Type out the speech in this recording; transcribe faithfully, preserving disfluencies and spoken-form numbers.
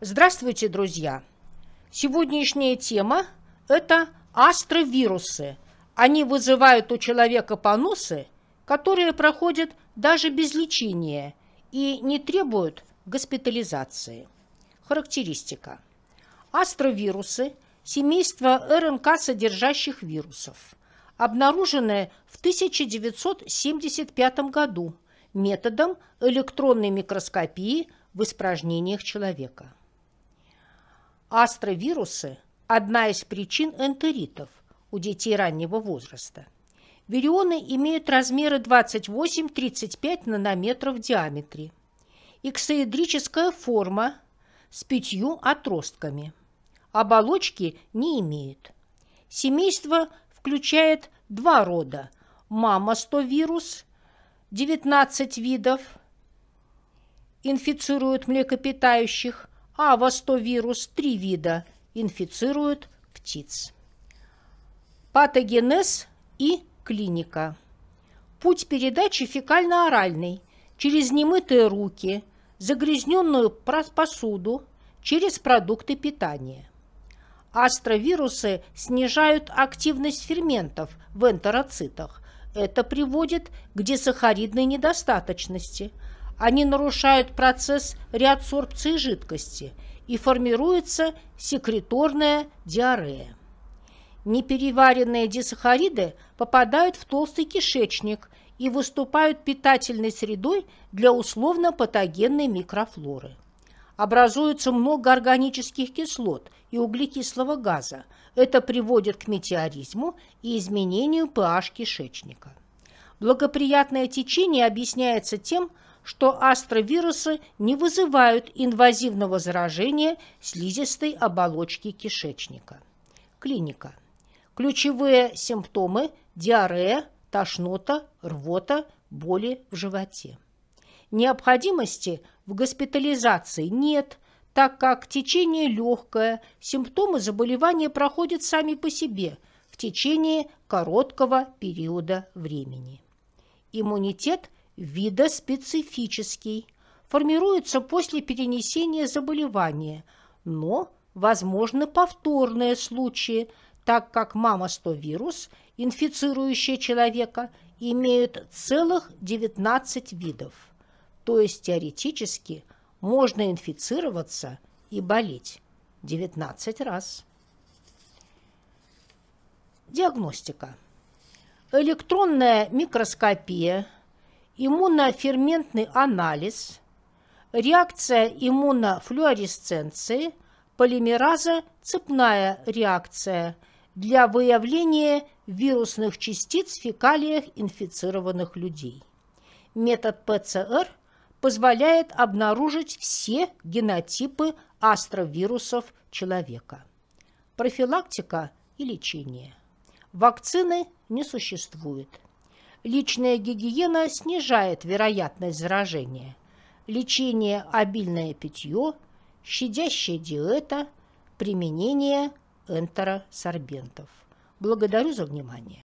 Здравствуйте, друзья! Сегодняшняя тема – это астровирусы. Они вызывают у человека поносы, которые проходят даже без лечения и не требуют госпитализации. Характеристика. Астровирусы – семейство РНК, содержащих вирусов, обнаруженное в тысяча девятьсот семьдесят пятом году методом электронной микроскопии в испражнениях человека. Астровирусы – одна из причин энтеритов у детей раннего возраста. Вирионы имеют размеры двадцать восемь — тридцать пять нанометров в диаметре. Икосаэдрическая форма с пятью отростками. Оболочки не имеет. Семейство включает два рода – мастовирус, девятнадцать видов, инфицирует млекопитающих, а вирион три вида инфицируют птиц. Патогенез и клиника. Путь передачи фекально-оральный, через немытые руки, загрязненную посуду, через продукты питания. Астровирусы снижают активность ферментов в энтероцитах. Это приводит к дисахаридной недостаточности. Они нарушают процесс реадсорбции жидкости, и формируется секреторная диарея. Непереваренные дисахариды попадают в толстый кишечник и выступают питательной средой для условно-патогенной микрофлоры. Образуется много органических кислот и углекислого газа. Это приводит к метеоризму и изменению pH кишечника. Благоприятное течение объясняется тем, что астровирусы не вызывают инвазивного заражения слизистой оболочки кишечника. Клиника. Ключевые симптомы – диарея, тошнота, рвота, боли в животе. Необходимости в госпитализации нет, так как течение легкое, симптомы заболевания проходят сами по себе в течение короткого периода времени. Иммунитет видоспецифический, формируется после перенесения заболевания, но возможны повторные случаи, так как мастовирус, инфицирующий человека, имеют целых девятнадцать видов, то есть теоретически можно инфицироваться и болеть девятнадцать раз. Диагностика. Электронная микроскопия, иммуноферментный анализ, реакция иммунофлюоресценции, полимераза, цепная реакция для выявления вирусных частиц в фекалиях инфицированных людей. Метод ПЦР позволяет обнаружить все генотипы астровирусов человека. Профилактика и лечение. Вакцины не существует. Личная гигиена снижает вероятность заражения. Лечение – обильное питье, щадящая диета, применение энтеросорбентов. Благодарю за внимание.